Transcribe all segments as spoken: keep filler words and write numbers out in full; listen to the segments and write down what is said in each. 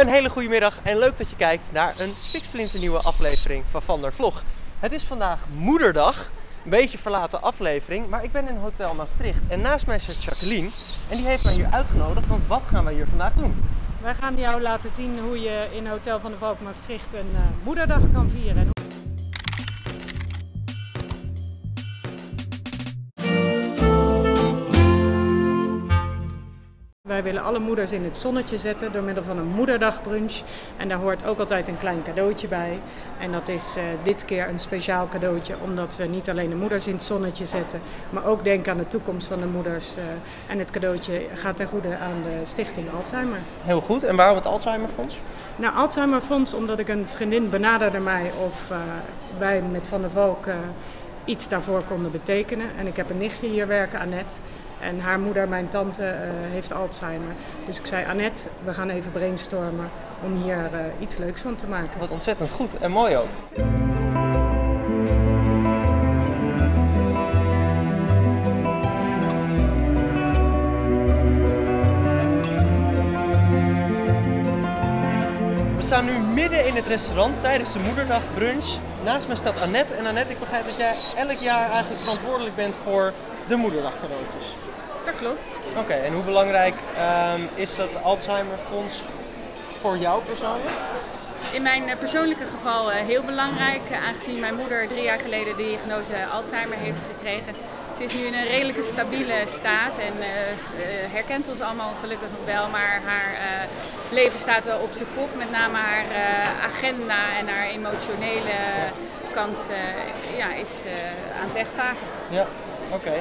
Een hele goede middag en leuk dat je kijkt naar een spiksplinternieuwe aflevering van Van der Vlog. Het is vandaag moederdag, een beetje verlaten aflevering, maar ik ben in Hotel Maastricht en naast mij zit Jacqueline en die heeft mij hier uitgenodigd, want wat gaan wij hier vandaag doen? Wij gaan jou laten zien hoe je in Hotel Van der Valk Maastricht een uh, moederdag kan vieren. Wij willen alle moeders in het zonnetje zetten door middel van een moederdagbrunch. En daar hoort ook altijd een klein cadeautje bij. En dat is uh, dit keer een speciaal cadeautje, omdat we niet alleen de moeders in het zonnetje zetten, maar ook denken aan de toekomst van de moeders. Uh, en het cadeautje gaat ten goede aan de Stichting Alzheimer. Heel goed. En waarom het Alzheimerfonds? Nou, Alzheimerfonds, omdat ik een vriendin benaderde mij of uh, wij met Van der Valk uh, iets daarvoor konden betekenen. En ik heb een nichtje hier werken, Annette. En haar moeder, mijn tante, uh, heeft Alzheimer. Dus ik zei, Annette, we gaan even brainstormen om hier uh, iets leuks van te maken. Wat ontzettend goed en mooi ook. We staan nu midden in het restaurant tijdens de moederdagbrunch. Naast mij staat Annette. En Annette, ik begrijp dat jij elk jaar eigenlijk verantwoordelijk bent voor de moederdagcadeautjes. Dat klopt. Oké, okay, en hoe belangrijk um, is dat Alzheimerfonds voor jou persoonlijk? In mijn persoonlijke geval uh, heel belangrijk, aangezien mijn moeder drie jaar geleden de diagnose Alzheimer heeft gekregen. Ze is nu in een redelijke stabiele staat en uh, herkent ons allemaal gelukkig nog wel, maar haar uh, leven staat wel op zijn kop. Met name haar uh, agenda en haar emotionele kant uh, ja, is uh, aan het wegvagen. Ja. Oké, okay.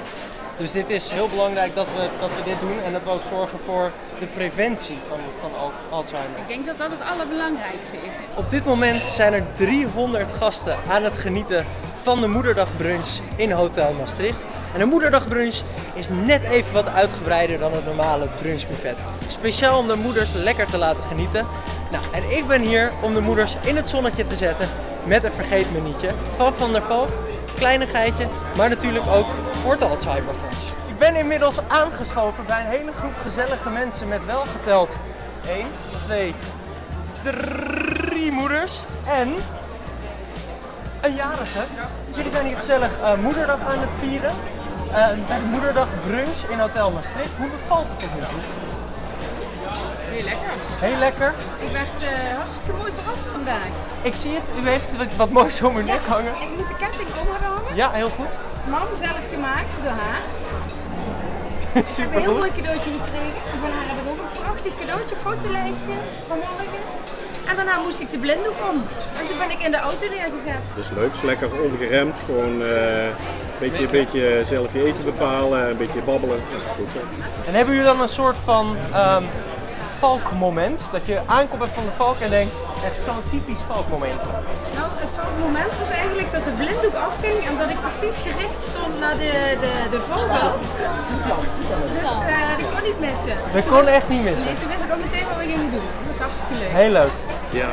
Dus dit is heel belangrijk dat we, dat we dit doen en dat we ook zorgen voor de preventie van, van Alzheimer. Ik denk dat dat het allerbelangrijkste is. Op dit moment zijn er driehonderd gasten aan het genieten van de moederdagbrunch in Hotel Maastricht. En de moederdagbrunch is net even wat uitgebreider dan het normale brunchbuffet. Speciaal om de moeders lekker te laten genieten. Nou, en ik ben hier om de moeders in het zonnetje te zetten met een vergeet-mij-nietje van Van der Valk. Kleinigheidje, maar natuurlijk ook voor het Alzheimerfonds. Ik ben inmiddels aangeschoven bij een hele groep gezellige mensen met wel geteld één, twee, drie moeders en een jarige. Dus jullie zijn hier gezellig uh, moederdag aan het vieren. Uh, bij de moederdag brunch in Hotel Maastricht. Hoe bevalt het tot nu toe? Heel lekker. Heel lekker. Ik werd uh, hartstikke mooi verrast vandaag. Ik zie het, u heeft wat, wat moois om uw ja, nek hangen. Ik moet de ketting om haar hangen. Ja, heel goed. Mam zelf gemaakt door haar. Supergoed. Ik heb een heel mooi cadeautje gekregen. En van haar heb ik ook een prachtig cadeautje, fotolijstje vanmorgen. En daarna moest ik de blinddoek om. En toen ben ik in de auto neergezet. Dus leuk, lekker ongeremd. Gewoon uh, een, beetje, een beetje zelf je eten bepalen, een beetje babbelen. Goed zo. En hebben jullie dan een soort van Um, Valkmoment, dat je aankomt bij Van der Valk en denkt, echt zo'n typisch Valkmoment. Nou, het Valkmoment was eigenlijk dat de blinddoek afging en dat ik precies gericht stond naar de, de, de vogel. Dus uh, dat kon niet missen. Dat kon echt niet missen. Nee, toen wist ik ook meteen wat we gingen doen. Dat is hartstikke leuk. Heel leuk. Ja,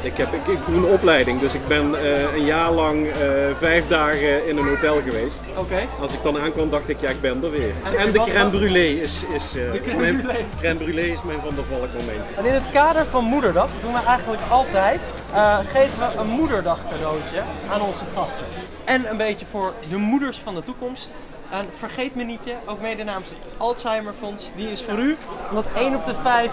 ik, heb, ik, ik doe een opleiding, dus ik ben uh, een jaar lang uh, vijf dagen in een hotel geweest. Oké. Okay. Als ik dan aankwam dacht ik, ja, ik ben er weer. En, en de crème brûlée is, is, uh, is mijn crème brûlée is mijn Van der Valk moment. En in het kader van moederdag doen we eigenlijk altijd, uh, geven we een moederdag cadeautje aan onze gasten. En een beetje voor de moeders van de toekomst. Een vergeet-mij-nietje, ook mede namens het Alzheimerfonds, die is voor u. Omdat één op de vijf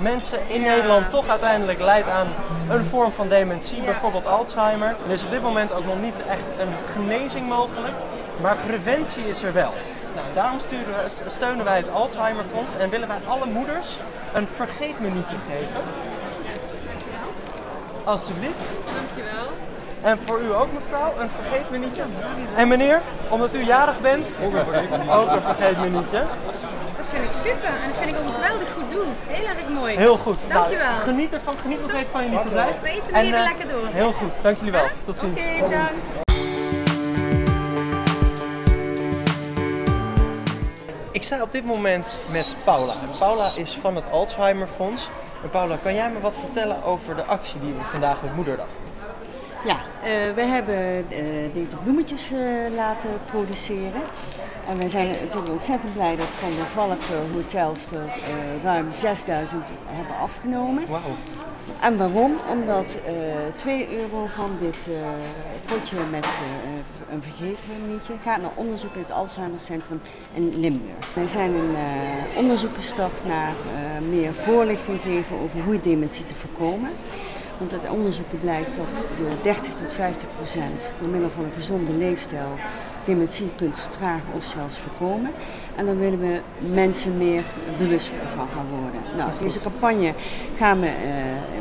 mensen in ja. Nederland toch uiteindelijk leidt aan een vorm van dementie, ja. bijvoorbeeld Alzheimer. Er is op dit moment ook nog niet echt een genezing mogelijk, maar preventie is er wel. Nou, daarom sturen we, steunen wij het Alzheimerfonds en willen wij alle moeders een vergeet-mij-nietje geven. Alsjeblieft. Dankjewel. En voor u ook, mevrouw, een vergeet-mij-nietje. En meneer, omdat u jarig bent, ook een vergeet-mij-nietje. Dat vind ik super en dat vind ik ook een geweldig goed doel. Heel erg mooi. Heel goed. Dankjewel. Nou, geniet ervan, geniet nog even van jullie verblijf. We eten nu even lekker door. Heel goed, dank jullie wel. Tot ziens. Oké, okay, bedankt. Ik sta op dit moment met Paula. En Paula is van het Alzheimerfonds. En Paula, kan jij me wat vertellen over de actie die we vandaag met Moederdag doen? Ja, uh, we hebben uh, deze bloemetjes uh, laten produceren. En wij zijn natuurlijk ontzettend blij dat Van der Valk Hotels er uh, ruim zesduizend hebben afgenomen. Wauw. En waarom? Omdat uh, twee euro van dit uh, potje met uh, een vergeet-mij-nietje gaat naar onderzoek in het Alzheimercentrum in Limburg. Wij zijn een uh, onderzoek gestart naar uh, meer voorlichting geven over hoe dementie te voorkomen. Want uit onderzoeken blijkt dat door dertig tot vijftig procent door middel van een gezonde leefstijl dementie kunt vertragen of zelfs voorkomen. En dan willen we mensen meer bewust van gaan worden. Nou, deze campagne gaan we uh,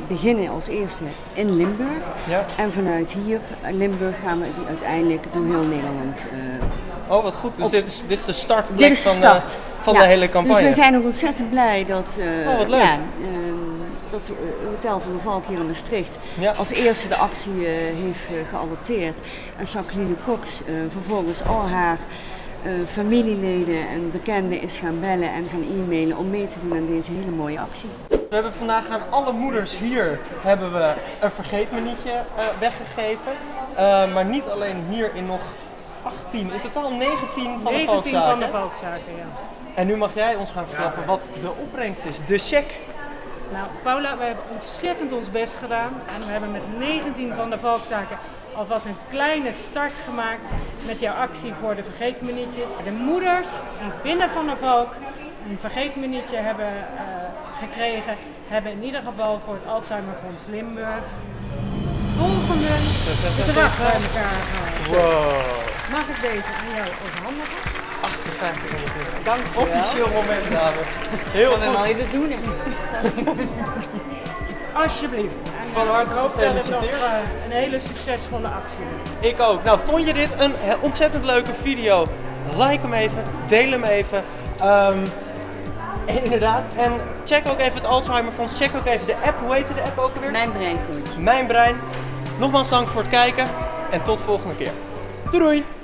beginnen als eerste in Limburg. Ja. En vanuit hier, Limburg, gaan we die uiteindelijk door heel Nederland uh, Oh, wat goed. Dus dit is, dit is de startplek dit is de start. van, uh, van ja. de hele campagne. Dus we zijn ook ontzettend blij dat... Uh, oh, wat leuk. Ja, uh, dat het Hotel Van der Valk hier in Maastricht ja. als eerste de actie uh, heeft uh, geadopteerd. En Jacqueline Cox uh, vervolgens al haar uh, familieleden en bekenden is gaan bellen en gaan e-mailen om mee te doen aan deze hele mooie actie. We hebben vandaag aan alle moeders hier hebben we een vergeet-mij-nietje uh, weggegeven. Uh, maar niet alleen hier in nog achttien, in totaal negentien van de Valkzaken. Van de Valkzaken ja. En nu mag jij ons gaan verklappen wat de opbrengst is, de cheque. Nou, Paula, we hebben ontzettend ons best gedaan en we hebben met negentien van de Valkzaken alvast een kleine start gemaakt met jouw actie voor de vergeet-mij-nietjes. De moeders die binnen Van der Valk een vergeet-mij-nietje hebben uh, gekregen, hebben in ieder geval voor het Alzheimerfonds Limburg volgende bedrag bij elkaar gehaald. Wow. Mag ik deze aan jou overhandigen? achtenvijftig euro. Dank je wel. Officieel moment, dames. Heel goed. Een mooie bezoening. Alsjeblieft. En van harte gefeliciteerd. Een hele succesvolle actie. Ik ook. Nou, vond je dit een ontzettend leuke video? Like hem even, deel hem even. Um, en inderdaad. En check ook even het Alzheimerfonds. Check ook even de app. Hoe heette de app ook alweer? Mijn brein coach. Mijn brein. Nogmaals dank voor het kijken en tot de volgende keer. Doei doei!